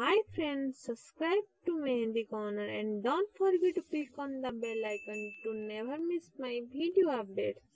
Hi friends, subscribe to Mehendi Corner and don't forget to click on the bell icon to never miss my video updates.